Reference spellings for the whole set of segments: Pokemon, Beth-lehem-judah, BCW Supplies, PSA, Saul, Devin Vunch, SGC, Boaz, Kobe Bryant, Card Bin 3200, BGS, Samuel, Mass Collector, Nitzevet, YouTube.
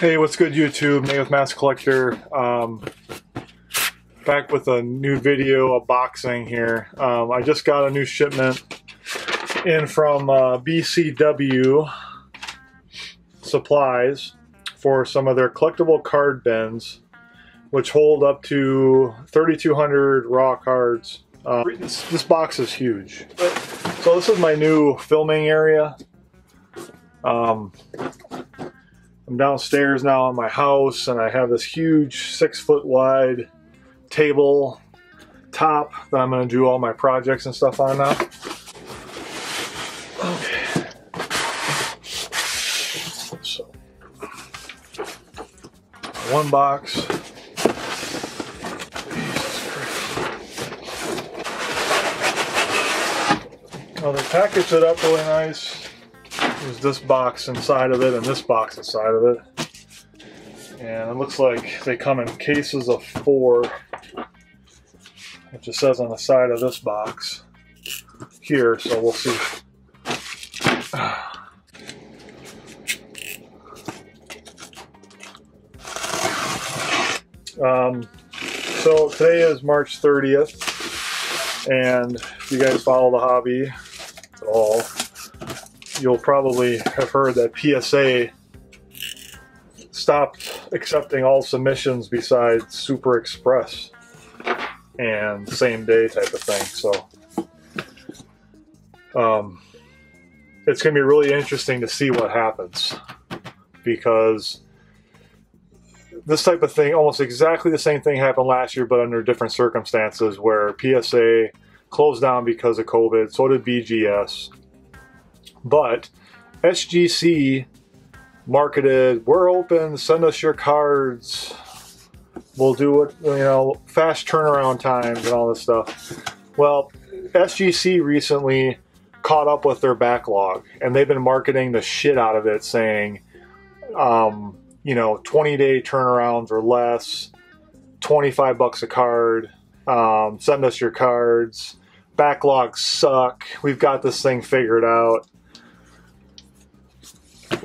Hey, what's good YouTube? Nate with Mass Collector. Back with a new video of boxing here. I just got a new shipment in from BCW Supplies for some of their collectible card bins, which hold up to 3,200 raw cards. This box is huge. So this is my new filming area. I'm downstairs now in my house, and I have this huge 6 foot wide table top that I'm going to do all my projects and stuff on now. Okay. So, one box. Well, they packaged it up really nice. There's this box inside of it and this box inside of it. And it looks like they come in cases of 4, which it says on the side of this box here, so we'll see. So today is March 30th, and if you guys follow the hobby at all, you'll probably have heard that PSA stopped accepting all submissions besides Super Express and same day type of thing. So it's going to be really interesting to see what happens, because this type of thing, almost exactly the same thing happened last year, but under different circumstances, where PSA closed down because of COVID. So did BGS. But SGC marketed, we're open, send us your cards, we'll do it, you know, fast turnaround times and all this stuff. Well, SGC recently caught up with their backlog, and they've been marketing the shit out of it, saying, you know, 20-day turnarounds or less, 25 bucks a card, send us your cards, backlogs suck, we've got this thing figured out.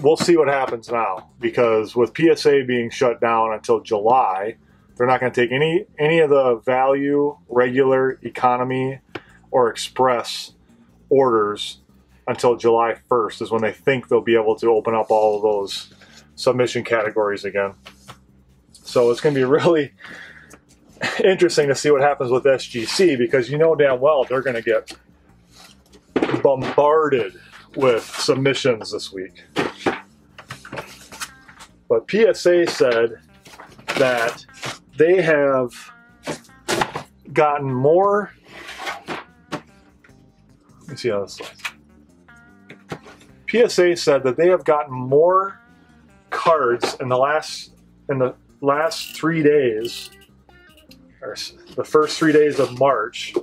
We'll see what happens now, because with PSA being shut down until July, they're not going to take any of the value, regular, economy, or express orders until July 1st is when they think they'll be able to open up all of those submission categories again. So it's going to be really interesting to see what happens with SGC, because you know damn well they're going to get bombarded with submissions this week. But PSA said that they have gotten more. Let me see how this looks. PSA said that they have gotten more cards in the last 3 days, or the first 3 days of March.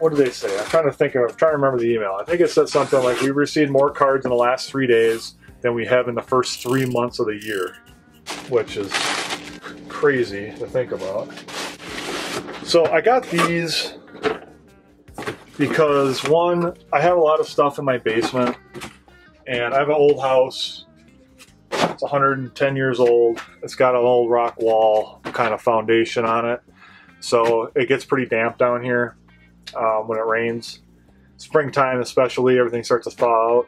What did they say? I'm trying to remember the email. I think it said something like, we received more cards in the last 3 days than we have in the first 3 months of the year, which is crazy to think about. So I got these because, one, I have a lot of stuff in my basement, and I have an old house. It's 110 years old. It's got an old rock wall kind of foundation on it, so it gets pretty damp down here. When it rains, springtime especially, everything starts to thaw out.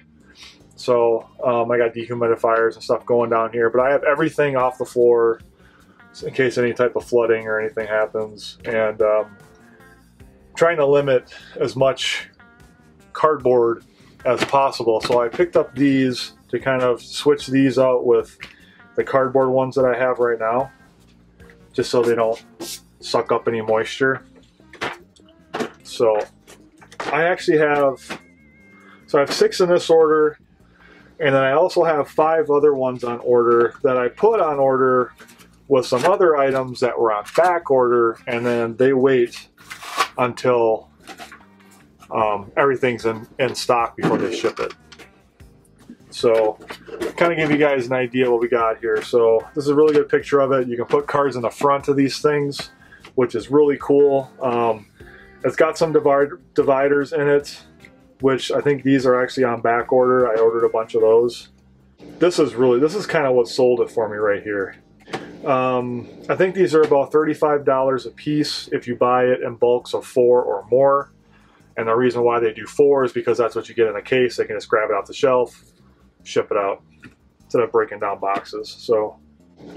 So I got dehumidifiers and stuff going down here, but I have everything off the floor in case any type of flooding or anything happens, and trying to limit as much cardboard as possible. So I picked up these to kind of switch these out with the cardboard ones that I have right now, just so they don't suck up any moisture. So I have 6 in this order, and then I also have 5 other ones on order that I put on order with some other items that were on back order, and then they wait until everything's in stock before they ship it. So kind of give you guys an idea what we got here. So this is a really good picture of it. You can put cards in the front of these things, which is really cool. It's got some dividers in it, which I think these are actually on back order. I ordered a bunch of those. This is kind of what sold it for me right here. I think these are about $35 a piece if you buy it in bulks of 4 or more. And the reason why they do 4 is because that's what you get in a case. They can just grab it off the shelf, ship it out, instead of breaking down boxes. So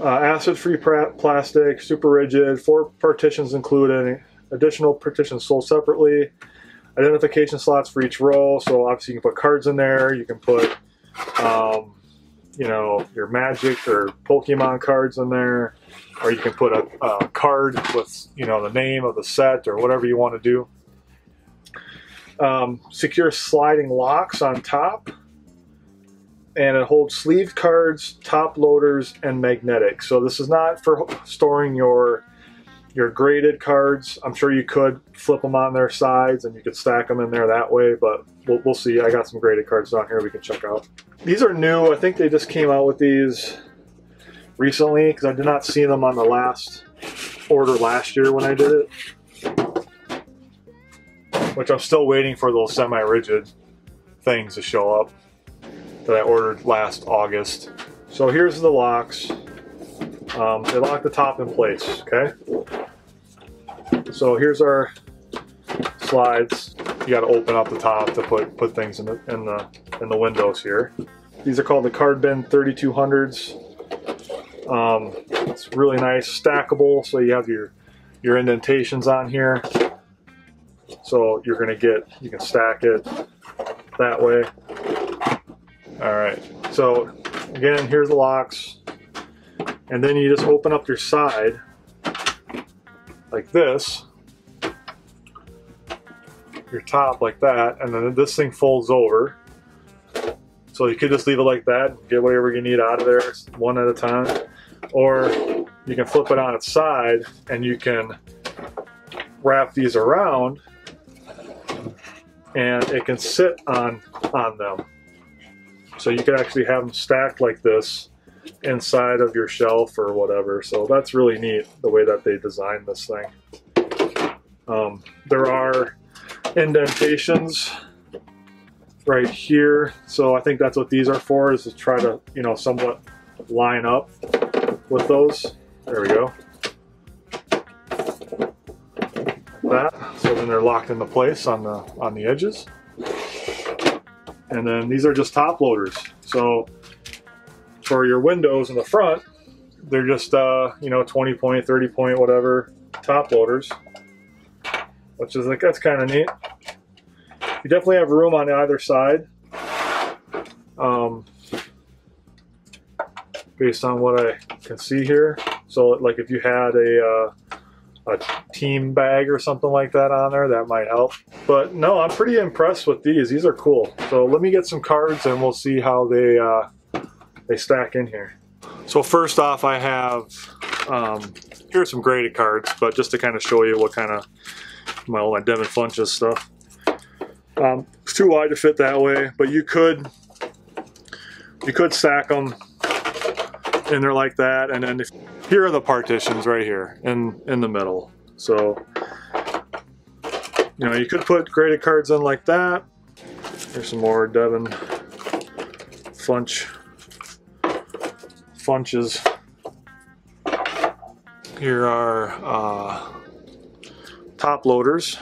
acid-free plastic, super rigid, 4 partitions included, additional partitions sold separately, identification slots for each row. So obviously you can put cards in there, you can put you know, your Magic or Pokemon cards in there, or you can put a card with, you know, the name of the set or whatever you want to do. Secure sliding locks on top, and it holds sleeved cards, top loaders, and magnetics. So this is not for storing your graded cards. I'm sure you could flip them on their sides and you could stack them in there that way, but we'll see. I got some graded cards down here we can check out. These are new. I think they just came out with these recently because I did not see them on the last order last year when I did it, which I'm still waiting for those semi-rigid things to show up that I ordered last August. So here's the locks. They lock the top in place, okay? So here's our slides. You got to open up the top to put things in the windows here. These are called the Card Bin 3200s. It's really nice, stackable, so you have your indentations on here. So you're gonna get, you can stack it that way. All right, so again, here's the locks. And then you just open up your side like this, your top like that, and then this thing folds over. So you could just leave it like that, get whatever you need out of there one at a time, or you can flip it on its side and you can wrap these around and it can sit on them. So you can actually have them stacked like this inside of your shelf or whatever. So that's really neat the way that they designed this thing. There are indentations right here, so I think that's what these are for, is to try to, you know, somewhat line up with those. There we go, like that. So then they're locked into place on the edges. And then these are just top loaders, so for your windows in the front, they're just, you know, 20 point, 30 point, whatever, top loaders, which is like, that's kind of neat. You definitely have room on either side, based on what I can see here. So like if you had a team bag or something like that on there, that might help. But no, I'm pretty impressed with these. These are cool. So let me get some cards and we'll see how they stack in here. So first off, I have, here are some graded cards, but just to kind of show you what kind of my Devin Vunch stuff. It's too wide to fit that way, but you could stack them in there like that. And then here are the partitions right here in the middle. So, you know, you could put graded cards in like that. Here's some more Devin Vunch. Bunches. Here are top loaders.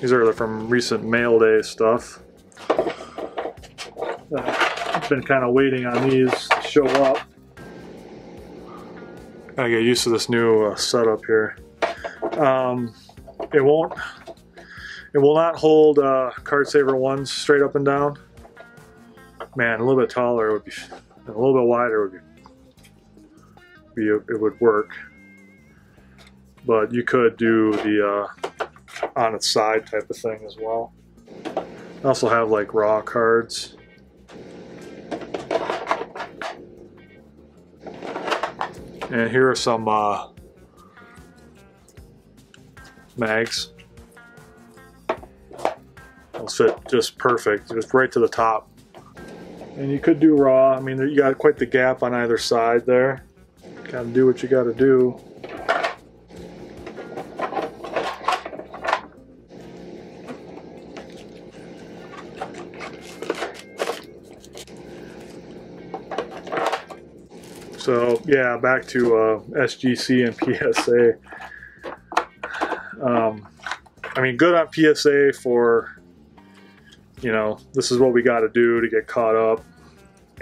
These are from recent mail day stuff. I've been kind of waiting on these to show up. I get used to this new setup here. It will not hold Card Saver 1s straight up and down. Man, a little bit taller would be, and a little bit wider would be it would work. But you could do the on its side type of thing as well. I also have like raw cards. And here are some mags. They'll fit just perfect, just right to the top. And you could do raw. I mean, you got quite the gap on either side there. Gotta do what you gotta do. So yeah, back to SGC and PSA. I mean, good on PSA for, you know, this is what we got to do to get caught up,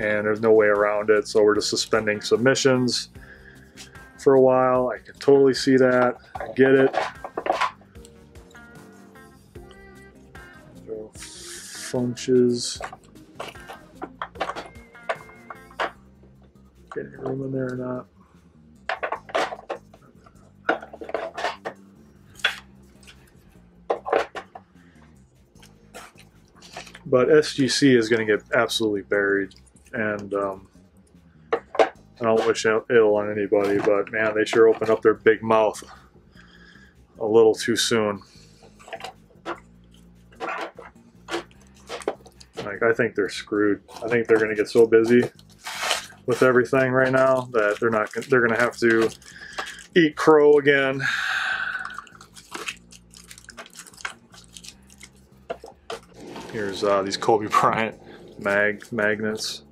and there's no way around it. So we're just suspending submissions for a while. I can totally see that. I get it. Funches. Get any room in there or not? But SGC is going to get absolutely buried, and I don't wish ill on anybody, but man, they sure open up their big mouth a little too soon. Like, I think they're screwed. I think they're going to get so busy with everything right now that they're not. They're going to have to eat crow again. Here's these Kobe Bryant magnets.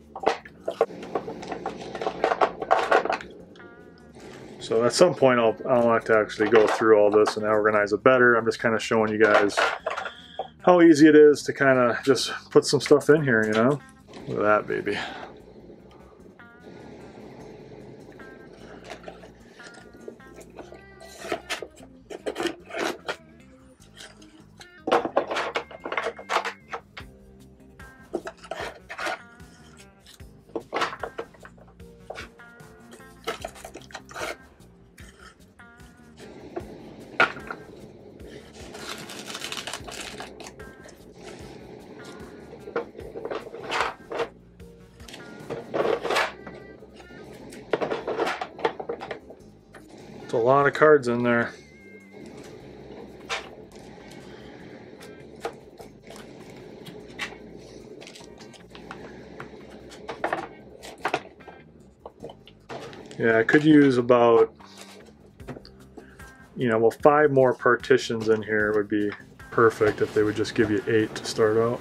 So at some point I'll have to actually go through all this and organize it better. I'm just kind of showing you guys how easy it is to kind of just put some stuff in here, you know? Look at that baby. A lot of cards in there. Yeah, I could use about, you know, well, 5 more partitions in here would be perfect if they would just give you 8 to start out.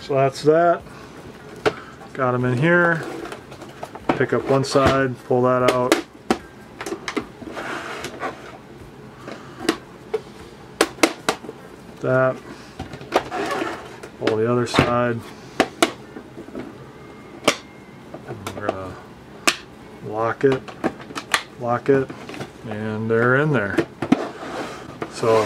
So that's that. Got them in here. Pick up one side, pull that out. That, pull the other side, and we're gonna lock it, and they're in there. So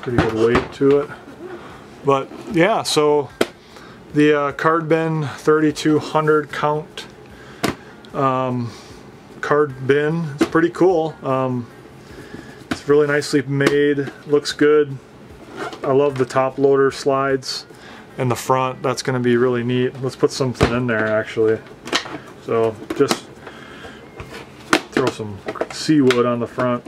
pretty good weight to it. But yeah, so the Card Bin 3200 count card bin. It's pretty cool. It's really nicely made, looks good. I love the top loader slides in the front. That's going to be really neat. Let's put something in there actually. So just throw some seaweed on the front.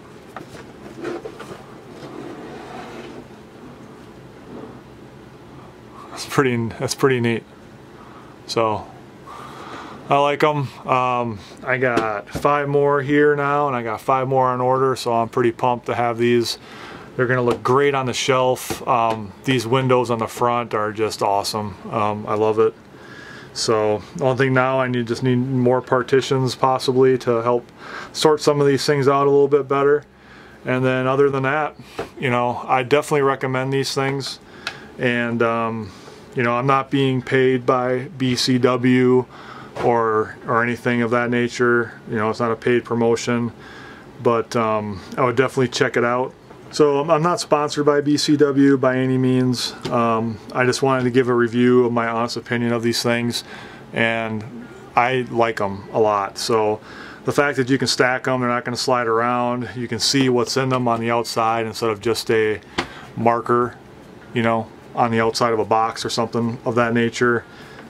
That's pretty neat. So I like them. I got 5 more here now, and I got 5 more on order, so I'm pretty pumped to have these. They're gonna look great on the shelf. These windows on the front are just awesome. I love it. So the only thing now, I just need more partitions possibly to help sort some of these things out a little bit better. And then other than that, you know, I definitely recommend these things. And you know, I'm not being paid by BCW or anything of that nature. You know, it's not a paid promotion, but I would definitely check it out. So I'm not sponsored by BCW by any means. I just wanted to give a review of my honest opinion of these things, and I like them a lot. So the fact that you can stack them, they're not going to slide around, you can see what's in them on the outside instead of just a marker, you know, on the outside of a box or something of that nature.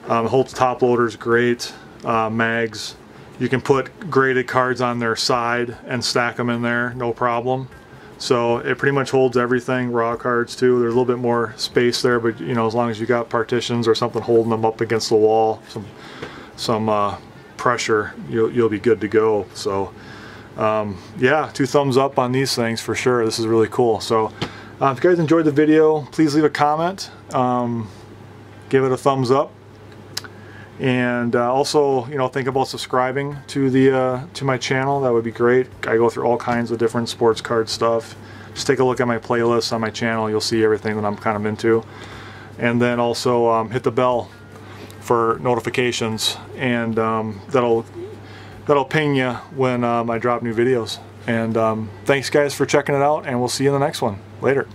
Holds top loaders great, mags. You can put graded cards on their side and stack them in there, no problem. So it pretty much holds everything, raw cards too. There's a little bit more space there, but you know, as long as you got partitions or something holding them up against the wall, some pressure, you'll be good to go. So yeah, 2 thumbs up on these things for sure. This is really cool. So if you guys enjoyed the video, please leave a comment. give it a thumbs up, and also, you know, think about subscribing to the to my channel. That would be great. I go through all kinds of different sports card stuff. Just take a look at my playlist on my channel. You'll see everything that I'm kind of into. And then also hit the bell for notifications, and that'll ping you when I drop new videos. And thanks guys for checking it out, and we'll see you in the next one. Later.